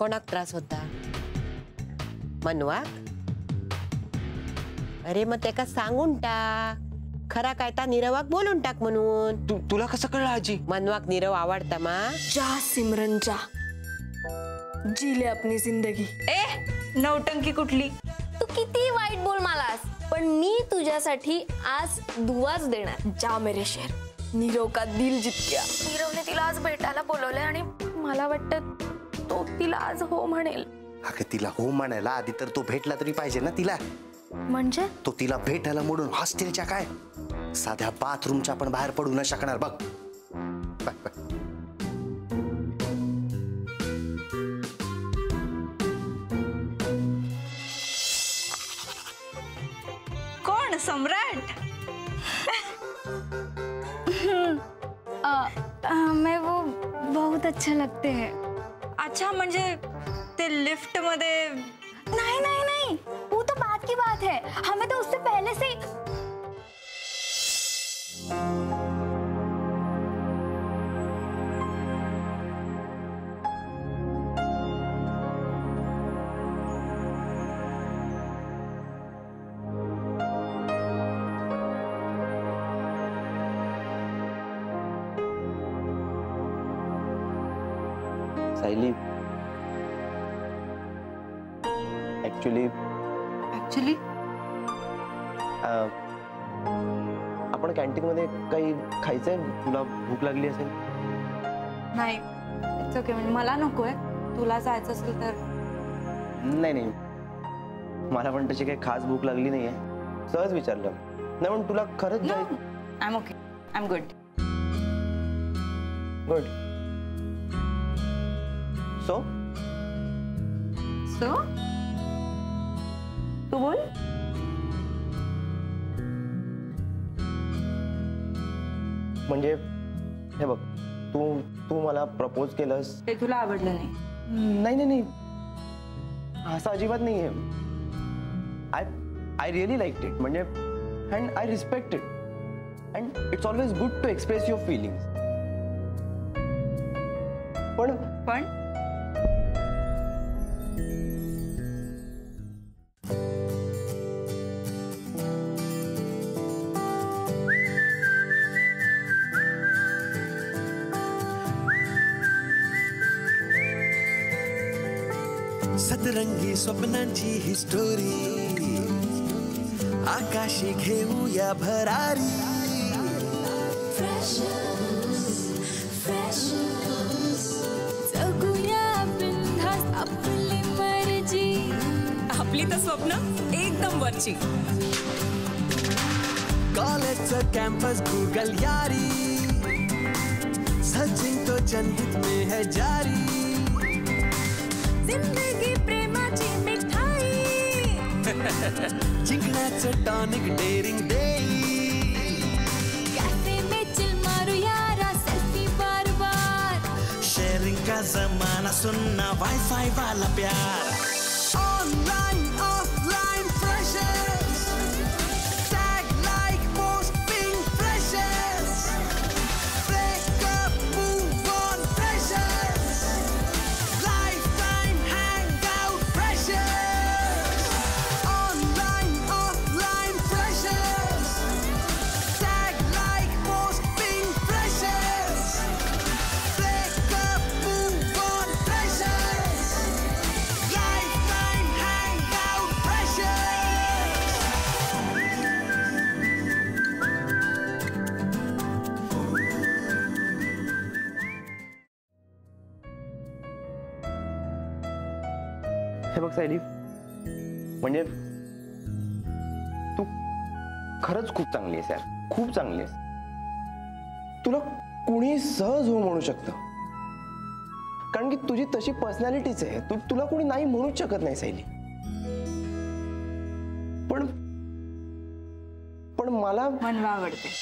कोणाक त्रास होता? मनवाक? अरे मग तेका सांगून टाक, खरा काय ता नीरवाक बोलून टाक म्हणून. तुला कसं कळलं आजी? मनवाक नीरव आवडता मा. जा सिमरन जा, जी ले अपनी जिंदगी. ए नवटंकी कुठली, तू किती वाईट बोल मालास, पण मी तुझ्यासाठी आज दुआच देणार. जा मेरे शेर, नीरव का दिल जीत गया. नीरवने तिला आज भेटायला बोलवलंय आणि मला वाटतं तो तिला आज हो म्हणेल. अगं तिला हो म्हणायला आधी तर तो भेटला तरी पाहिजे ना तिला. म्हणजे तो तिला भेटायला मोडून हॉस्टेलच्या काय साध्या बाथरूमच्या पण बाहेर पडू न शकणार बघ. कोण सम्राट? मैं वो बहुत अच्छा लगते है. अच्छा म्हणजे ते लिफ्ट मध्ये? नाही नाही नाही, वो तो बात की बात है, हमें तो उससे पहले से. सायली एक्चुअली आपण कॅन्टीन मध्ये काही खायचंय, तुला भूक लागली असेल. नाही इट्स ओके, मला नकोय. तुला जायचं असेल तर. नाही नाही मला पण तशी काही खास भूक लागली नाहीये, सहज विचारलं. नाही पण तुला खरंच जायचं? I am okay, I am good. Good. So so तू बोल. म्हणजे हे बघ, तू तू मला प्रपोज केलंस, ते तुला आवडलं नाही. नाही नाही नाही असं अजिबात नाहीये. आय रिअली लाईक्ड इट, म्हणजे and I respect it, and it's always good to express your feelings. पण सतरंगी स्वप्नांची ही स्टोरी, आकाशी घेऊया भरारी. फ्रेशर्स जगूया बिनधास्त आपली मर्जी. आपली तर स्वप्न एकदम वरची. कॉलेजचं कॅम्पस गुगल यारी, सचिन तो जनहित में है जारी. जिंदगी प्रेमाची मिठाई. जिंकण्याचं टॉनिक डेअरिंग डेई. कॅफे में चिल मारू यारा सेल्फी बार बार. शेअरिंग का जमाना, सुनना वाईफाई वाला प्यार. Online offline freshers, tag like post ping freshers. Break up move on freshers. म्हणजे तू खरंच खूप चांगली आहेस यार, खूप चांगली आहेस. तुला कुणी सहज हो म्हणू शकतं, कारण की तुझी तशी पर्सनॅलिटीच आहे. तुला कोणी नाही म्हणूच शकत नाही सायली. पण मला मनवा आवडते.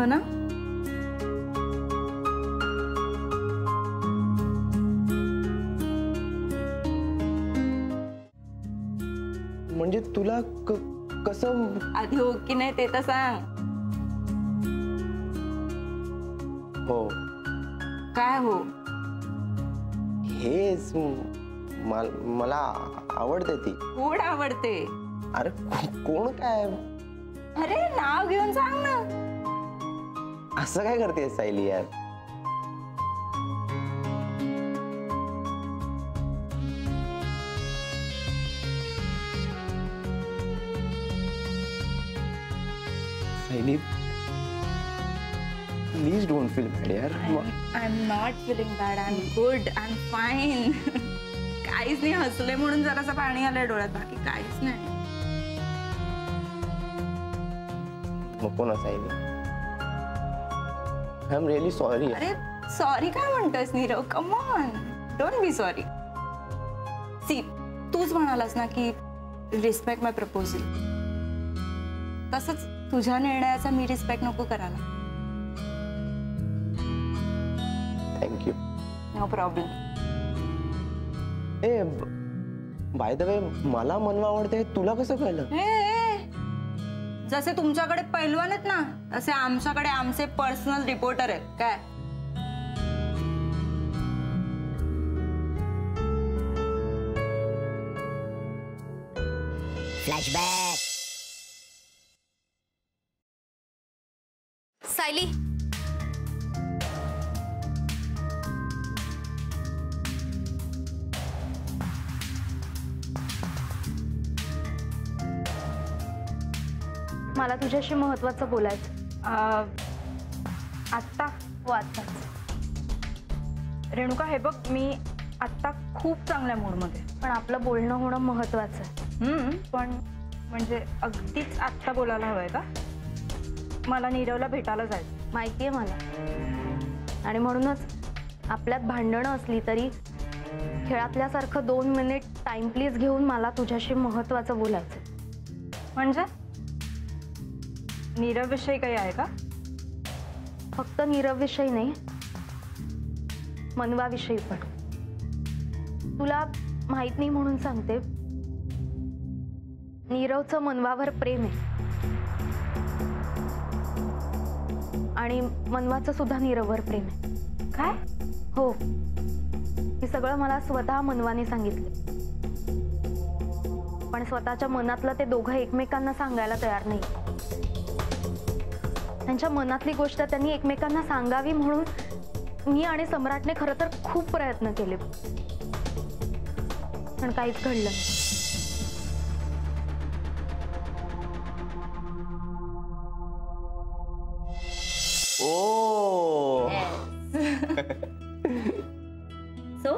हो ना? म्हणजे तुला कसं आधी हो की नाही ते तर सांग. हो काय हो? हेच मला आवडते ती. कोण आवडते? अरे कोण काय? अरे नाव घेऊन सांग ना. असं काय करते सायली यार? Sayali please don't feel bad यार. I'm not feeling bad. I'm good. I'm fine. काहीच नाही, हसले म्हणून जरासा पाणी आलं डोळ्यात, बाकी काहीच नाही. नको ना Saili, I am really sorry. अरे सॉरी काय म्हणतोस Nirav? Come on, don't be sorry. See तूच म्हणालास ना की रिस्पेक्ट माय प्रपोजल, तसंच तुझ्या निर्णयाचा मी रिस्पेक्ट नको करायला. थँक्यू. No problem. ए बाय द वे, मला मनवा आवडते तुला कसं कळलं? जसे तुमच्याकडे पैलवान आहेत ना, तसे आमच्याकडे आमचे पर्सनल रिपोर्टर आहेत. काय फ्लॅशबॅक? सायली मला तुझ्याशी महत्वाचं बोलायचं. आत्ता? हो आत्ता. रेणुका हे बघ, मी आत्ता खूप चांगल्या मूडमध्ये, पण आपलं बोलणं होणं महत्वाचं आहे. पण म्हणजे अगदीच आत्ता बोलायला हवंय का? मला नीरवला भेटायला जायचं. माहिती आहे मला, आणि म्हणूनच आपल्यात भांडणं असली तरी खेळातल्यासारखं 2 मिनिट टाइम प्लीज घेऊन मला तुझ्याशी महत्वाचं बोलायचं. म्हणजे नीरव विषयी काही आहे का? फक्त नीरव विषयी नाही, मनवा विषयी पण. तुला माहित नाही म्हणून सांगते, नीरवचं मनवावर प्रेम आहे आणि मनवाचं सुद्धा नीरववर प्रेम आहे. काय? हो, हे सगळं मला स्वतः मनवाने सांगितलं, पण स्वतःच्या मनातलं ते दोघं एकमेकांना सांगायला तयार नाही. त्यांच्या मनातली गोष्ट त्यांनी एकमेकांना सांगावी म्हणून मी आणि सम्राटने खरं तर खूप प्रयत्न केले, पण काहीच घडलं नाही. ओ सो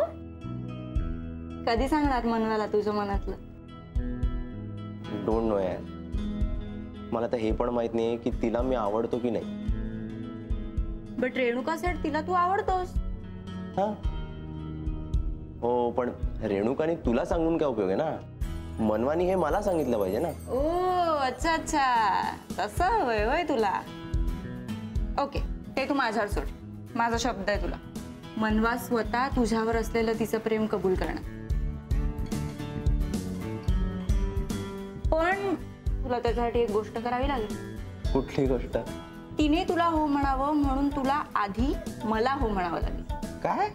कधी सांगणार मनवाला तुझ्या मनातलं? डोंट नो यार, मला तर हे पण माहित नाही की तिला मी आवडतो की नाही. बट रेणुका सेठ, तिला तू आवडतोस. हो, पण रेणुकाने तुला सांगून काय उपयोग आहे ना? मनवानी हे मला सांगितलं पाहिजे ना. ओ अच्छा अच्छा, तसं होय होय तुला. ओके, ते तू माझ्यावर सोड, माझा शब्द आहे तुला. मनवा स्वतः तुझ्यावर असलेलं तिचं प्रेम कबूल करणार, पण तुला त्याच्यासाठी एक गोष्ट करावी लागेल. कुठली गोष्ट? तिने तुला हो म्हणावं म्हणून तुला आधी मला हो म्हणावं लागेल. काय?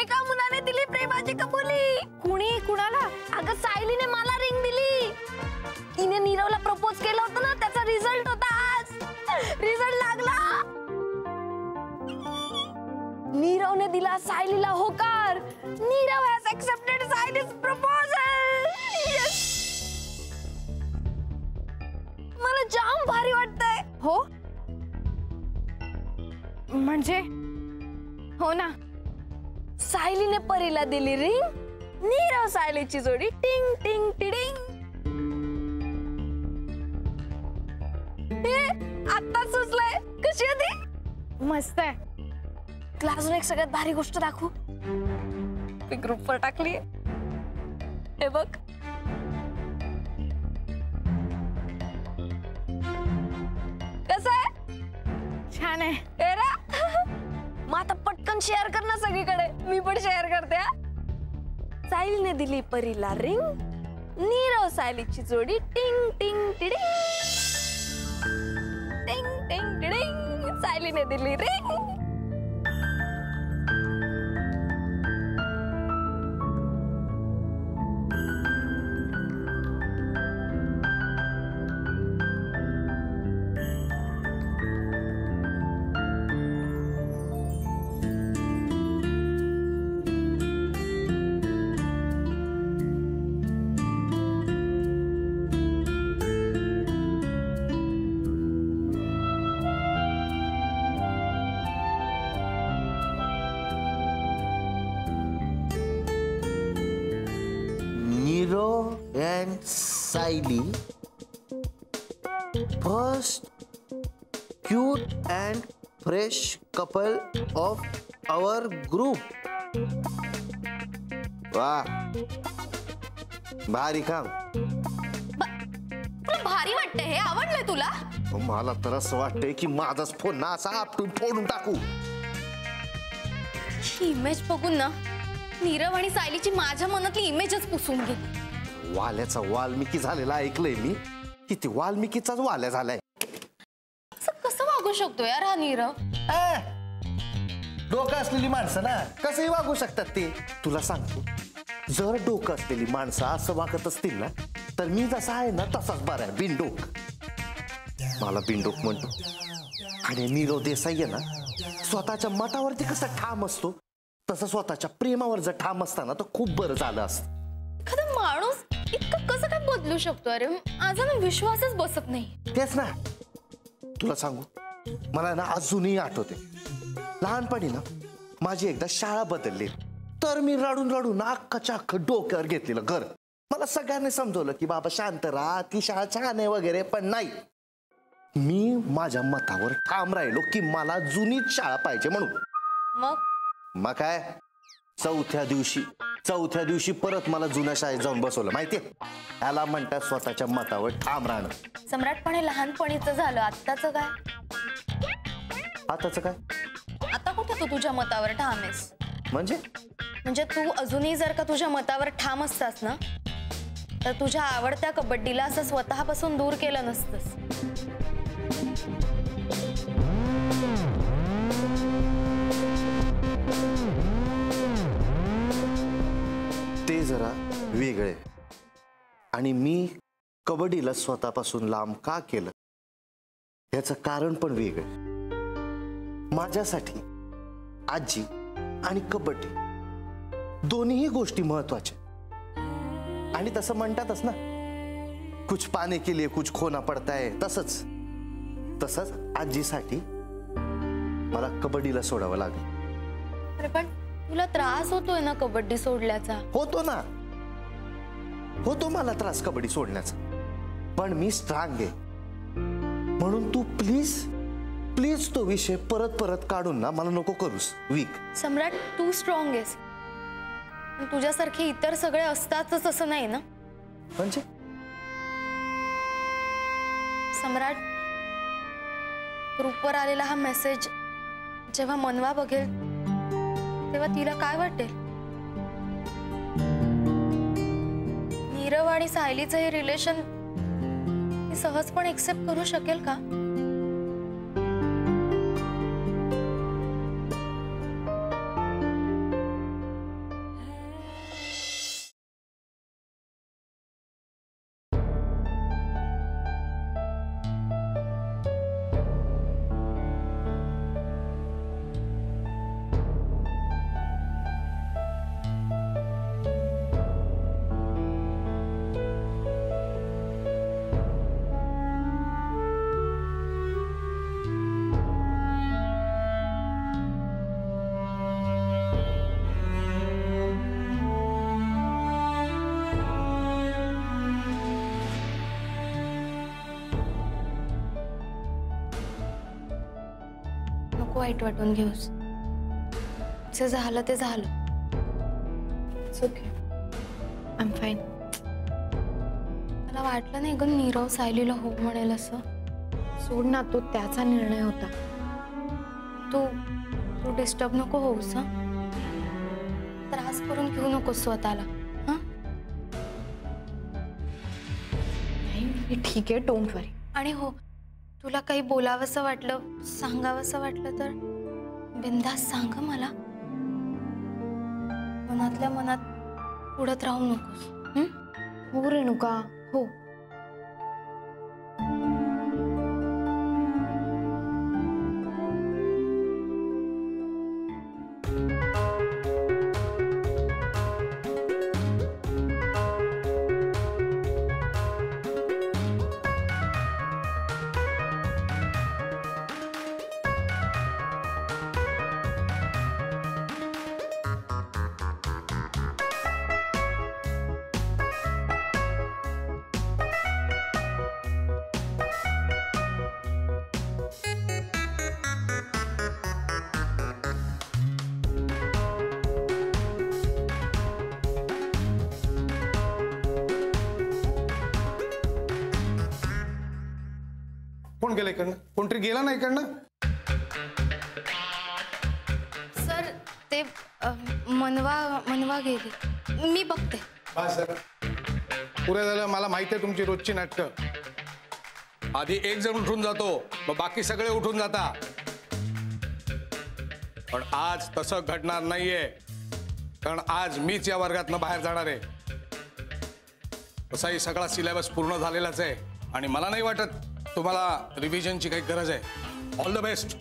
एका मुलाने दिली प्रेमाची कबुली. कुणी? कुणाला? अगं सायलीने मला रिंग दिली. तिने नीरवला प्रपोज केलं होतं ना, त्याचा रिझल्ट होता आज. रिझल्ट लागला. नीरवने दिला सायलीला होकार. Nirav has accepted Saily's proposal. Yes. मला जाम भारी वाटतंय. हो म्हणजे हो ना, सायलीने परीला दिली रिंग, नीरव सायलीची जोडी. टिंग टिंग टिडिंग. हे आता सुचलंय. कशी होती? मस्त आहे. तुला अजून एक सगळ्यात भारी गोष्ट दाखवू? मी ग्रुपवर टाकली. हे बघ, कसं आहे? छान आहे. मग आता पटकन शेअर कर ना सगळीकडे, मी पण शेअर करते। साहिलने दिली परीला रिंग, नीरव सायलीची जोडी टिंग टिंग टिडिंग टिंग टिंग टिडिंग। सायलीने दिली ring. And Saili, first cute and fresh couple of our group. वाह, भारी काम। तुला भारी वाटते हे? आवडले तुला? मला तर असं वाटते की माझाच फोन ना असा आपटून फोडून टाकू। ही इमेज बघून ना नीरव आणि सायलीची माझ्या मनातली इमेजच पुसून गेली। वाल्याचा वाल्मिकी झालेला ऐकलंय मी। किती वाल्मिकीचाच वाल्या झालाय। कसं वागू शकतो यार हा नीरव? डोकं असलेली माणसं ना कसंही वागू शकतात ते। तुला सांगतो, जर डोकं असलेली माणसं असं वागत असतील ना तर मी जसा आहे ना तसाच बरा आहे। बिनडोक मला बिनडोक म्हणतो। आणि नीरव देसाई आहे ना, स्वतःच्या मतावरती कसा ठाम असतो तसं स्वतःच्या प्रेमावर जर ठाम असताना तर खूप बरं झालं असतं। एखादा माणूस इतकं कसं काय बदलू शकतो? अरे आज मी विश्वासच बसत नाही। तेच ना, तुला सांगू मला ना अजूनही आठवते, लहानपणी ना माझी एकदा शाळा बदलली तर मी रडून रडून अख्खाच्या अख्ख डोक्यावर घेतलेलं घर। मला सगळ्यांनी समजवलं की बाबा शांत राहा, ती शाळा छान आहे वगैरे, पण नाही, मी माझ्या मतावर ठाम राहिलो की मला जुनीच शाळा पाहिजे म्हणून। मग काय, चौथ्या दिवशी परत मला जुन्या शाळेत जाऊन बसवलं। माहितीये याला म्हणतात स्वतःच्या मतावर ठाम राहणं। सम्राटपणे लहानपणीचं झालं, आताचं काय? आताचं काय? आता कुठे तू तुझ्या मतावर ठाम आहेस? म्हणजे तू अजूनही जर का तुझ्या मतावर ठाम असतास ना तर तुझ्या आवडत्या कबड्डीला असं स्वतःपासून दूर केलं नसतंस। ते जरा वेगळे। आणि मी कबड्डीला स्वतःपासून लांब का केलं याचं कारण पण वेगळं। माझ्यासाठी आजी आणि कबड्डी दोन्हीही गोष्टी महत्त्वाच्या। आणि तसं म्हणतातच ना, कुछ पाने के लिए कुछ खोना पड़ता है, तसंच आजीसाठी मला कबड्डीला सोडावं लागलं। तुला त्रास होतोय ना कबड्डी सोडल्याचा? होतो मला त्रास कबड्डी सोडण्याचा, पण मी स्ट्रांग आहे म्हणून तू प्लीज तो विषय परत परत काढून ना मला नको करूस वीक। सम्राट, तू स्ट्रॉंग आहेस, तुझ्यासारखे इतर सगळे असतातच असं नाही ना। म्हणजे सम्राट, ग्रुपवर आलेला हा मेसेज जेव्हा मनवा बघेल तेव्हा तिला काय वाटेल? नीरव आणि सायलीचं हे रिलेशन सहज पण एक्सेप्ट करू शकेल का? वाईट वाटून घेऊस, जे झालं ते झालं। It's okay, I am fine. मला वाटलं नाही ग नीरव सायलीला हो म्हणेल असं। सोड ना, तो त्याचा निर्णय होता। तो तू डिस्टर्ब नको होऊस हा, त्रास करून घेऊ नको स्वतःला हा। नाही ठीक आहे, डोंट वरी। आणि हो, तुला काही बोलावंसं वाटलं, सांगावंसं वाटलं तर बिंदास सांग मला, मनातल्या मनात उडत राहू नकोस। हो रेणुका, हो। गेला नाही इकडनं सर, ते मनवा गेले, मी बघते। हा सर, पुरे झालं, मला माहिती आहे तुमची रोजची नाटकं। आधी एक जण उठून जातो, मग बाकी सगळे उठून जाता, पण आज तसं घडणार नाहीये, कारण आज मीच या वर्गातनं बाहेर जाणार आहे। तसाही सगळा सिलेबस पूर्ण झालेलाच आहे आणि मला नाही वाटत तुम्हाला रिव्हिजन की काही गरज आहे। All the best.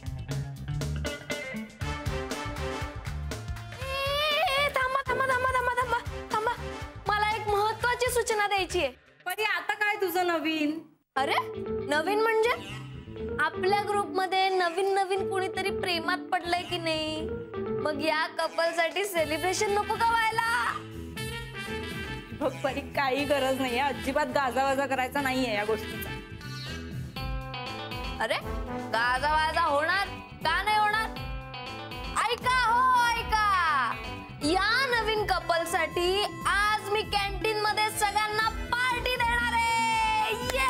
मला एक महत्त्वाची सूचना द्यायची आहे। पण आता काय तुझं नवीन? अरे नवीन म्हणजे आपल्या ग्रुप मध्ये नवीन नवीन कोणीतरी प्रेमात पडलंय की नाही, मग या कपल साठी सेलिब्रेशन नको का व्हायला? मग परी काही गरज नाहीये, अजिबात गाजावाजा करायचा नाहीये या गोष्टीचा। अरे गाजावाजा होणार का नाही होणार? ऐका हो ऐका, या नवीन कपल साठी आज मी कॅन्टीन मध्ये सगळ्यांना पार्टी देणार आहे। ये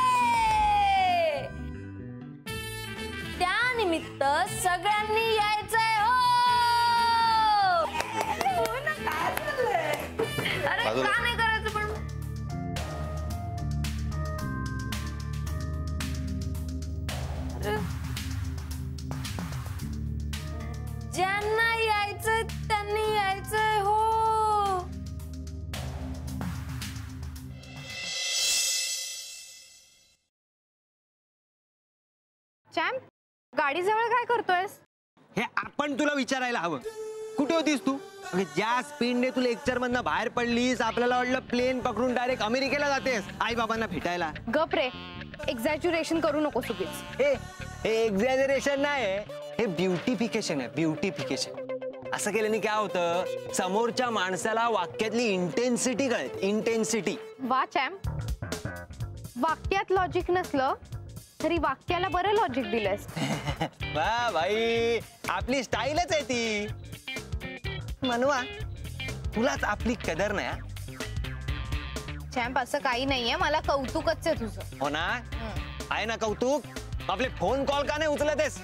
त्या निमित्त सगळ्यांनी यायचंय हो। अरे का नाही करायचं? पण ज्यांना यायचंय त्यांनी यायचंय हो। चॅम्प, गाडी जवळ काय करतोयस? हे आपण तुला विचारायला हवं, कुठे होतीस तू? ज्या स्पीडने तू लेक्चर मधनं बाहेर पडलीस, आपल्याला वाटलं प्लेन पकडून डायरेक्ट अमेरिकेला जातेस आई बाबांना भेटायला। गप रे, एक्झॅजरेशन करू नको। हे एक्झॅजरेशन नाही, हे ब्युटिफिकेशन आहे, ब्युटिफिकेशन। असं केल्याने काय होतं, समोरच्या माणसाला वाक्यातली इंटेन्सिटी कळते, इंटेन्सिटी। वा चॅम्प, वाक्यात लॉजिक नसलं तरी वाक्याला बरं लॉजिक दिलंस। वा भाई, आपली स्टाईलच आहे ती। मनवा, तुलाच आपली कदर नाही। चॅम्प असं काही नाहीये, मला कौतुकच आहे तुझं। हो ना, आहे ना कौतुक? आपले फोन कॉल का नाही उचलतेस?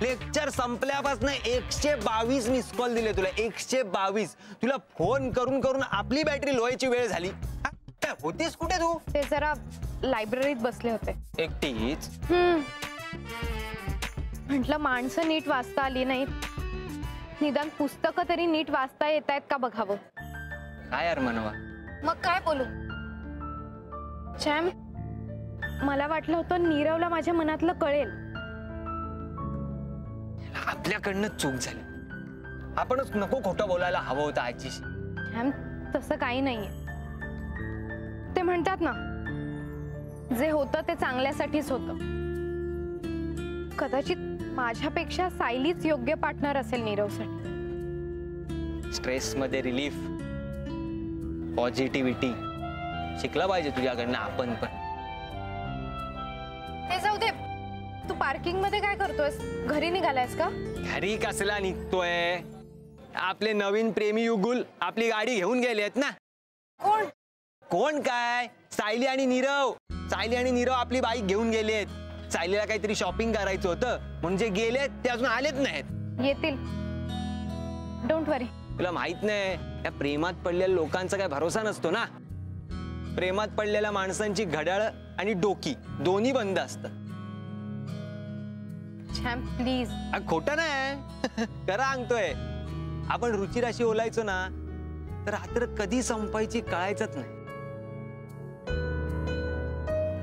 लेक्चर संपल्यापासून 122 मिस कॉल दिले तुला, 122। तुला फोन करून करून आपली बॅटरी लोहायची वेळ झाली। होतीस कुठे तू? ते जरा लायब्ररीत बसले होते एकटीच। म्हटलं माणसं नीट वाचता आली नाहीत, निदान पुस्तकं तरी नीट वाचता येत आहेत का बघावं। काय यार मनवा, मग काय बोलू? चॅम्प, मला वाटलं होतं नीरवला माझ्या मनातलं कळेल। आपल्याकडनं चूक झाली, आपणच नको खोटं बोलायला हवं होतं आजीशी। चॅम्प, तसं काही नाहीये। ते म्हणतात ना, जे होतं ते चांगल्यासाठीच होतं। कदाचित माझ्यापेक्षा सायलीच योग्य पार्टनर असेल नीरवसाठी। स्ट्रेस मध्ये रिलीफ, पॉझिटिव्हिटी शिकला पाहिजे तुझ्याकडनं आपण पण। हे जाऊ दे, तू पार्किंग मध्ये काय करतोस? घरी निघालायस का? घरी कसला निघतोय, आपले नवीन प्रेमी युगुल आपली गाडी घेऊन गेलेत ना। कोण कोण काय, सायली आणि नीरव। सायली आणि नीरव आपली बाईक घेऊन गेलेत। सायलीला काहीतरी शॉपिंग करायचं होतं, म्हणजे गेलेत, ते अजून आलेच नाहीत। ये तिल डोंट वरी। तुला माहित नाही त्या प्रेमात पडलेल्या लोकांचा काय भरोसा नसतो ना। प्रेमात पडलेल्या माणसांची घड्याळ आणि डोकी दोन्ही बंद असतात। छान प्लीज खोटा नाही करा सांगतोय। आपण रुची राशी ओलायचो ना तर रात्र कधी संपायची कळायचंच नाही।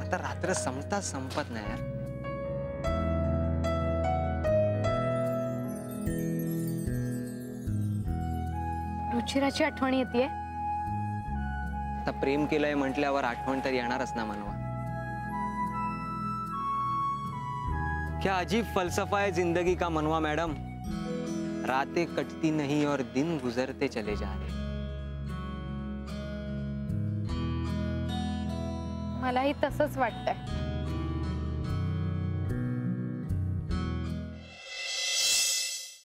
आता रात्र संपता संपत नाही यार। रुचिराची आठवण येते। आता प्रेम केलंय म्हटल्यावर आठवण तर येणारच ना मानवा। क्या अजीब फलसफा है जिंदगी का मनवा मैडम। रातें कटती नहीं और दिन गुजरते चले जा रहे। मला ही तसंच वाटतंय।